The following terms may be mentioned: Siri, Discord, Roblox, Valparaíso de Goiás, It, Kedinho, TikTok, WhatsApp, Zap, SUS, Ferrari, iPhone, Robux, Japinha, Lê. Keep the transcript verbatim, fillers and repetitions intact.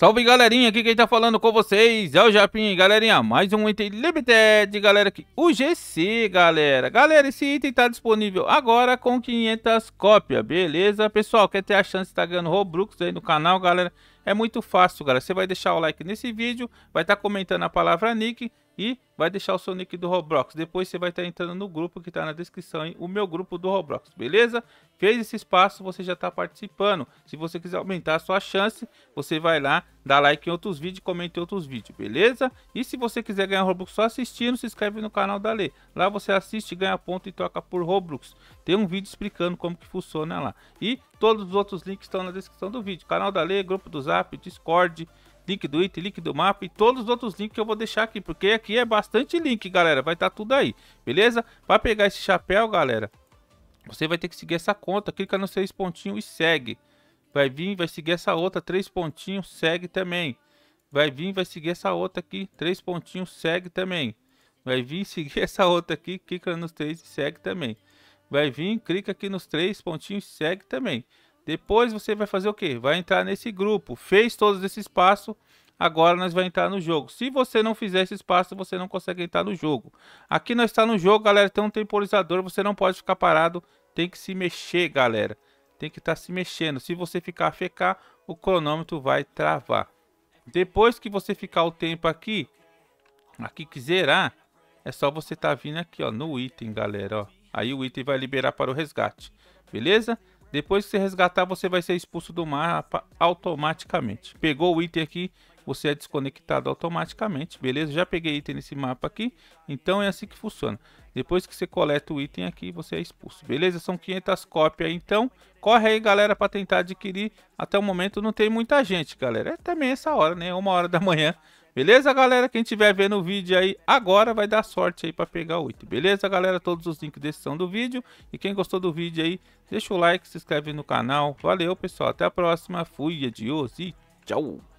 Salve, galerinha, aqui quem tá falando com vocês é o Japinha, galerinha, mais um item limited, galera, aqui, o G C, galera. Galera, esse item tá disponível agora com quinhentas cópias, beleza? Pessoal, quer ter a chance de tá ganhando Robux aí no canal, galera? É muito fácil, galera, você vai deixar o like nesse vídeo, vai tá comentando a palavra nick e vai deixar o seu nick do Roblox. Depois você vai estar tá entrando no grupo que tá na descrição, hein? O meu grupo do Roblox, beleza? Fez esse espaço, você já tá participando. Se você quiser aumentar a sua chance, você vai lá, dá like em outros vídeos, comenta em outros vídeos, beleza? E se você quiser ganhar Robux só assistindo, se inscreve no canal da Lê. Lá você assiste, ganha ponto e troca por Robux. Tem um vídeo explicando como que funciona lá. E todos os outros links estão na descrição do vídeo. Canal da Lê, grupo do Zap, Discord, link do It, link do mapa e todos os outros links que eu vou deixar aqui, porque aqui é bastante link, galera, vai estar tá tudo aí, beleza? Para pegar esse chapéu, galera, você vai ter que seguir essa conta, clica nos seis pontinhos e segue, vai vir, vai seguir essa outra, três pontinhos, segue também, vai vir, vai seguir essa outra aqui, três pontinhos, segue também, vai vir, seguir essa outra aqui, clica nos três e segue também, vai vir, clica aqui nos três pontinhos e segue também. Depois você vai fazer o que? Vai entrar nesse grupo. Fez todos esses passos, agora nós vamos entrar no jogo. Se você não fizer esses passos, você não consegue entrar no jogo. Aqui nós está no jogo, galera, tem um temporizador, você não pode ficar parado, tem que se mexer, galera. Tem que estar tá se mexendo. Se você ficar a fecar, o cronômetro vai travar. Depois que você ficar o tempo aqui, aqui que zerar, é só você estar tá vindo aqui, ó, no item, galera, ó. Aí o item vai liberar para o resgate, beleza? Depois que você resgatar, você vai ser expulso do mapa automaticamente. Pegou o item aqui, você é desconectado automaticamente, beleza? Já peguei item nesse mapa aqui, então é assim que funciona. Depois que você coleta o item aqui, você é expulso, beleza? São quinhentas cópias, então corre aí, galera, para tentar adquirir. Até o momento não tem muita gente, galera. É também essa hora, né? Uma hora da manhã. Beleza, galera? Quem estiver vendo o vídeo aí agora vai dar sorte aí para pegar o item. Beleza, galera? Todos os links desse são do vídeo. E quem gostou do vídeo aí, deixa o like, se inscreve no canal. Valeu, pessoal. Até a próxima. Fui, adiós e tchau.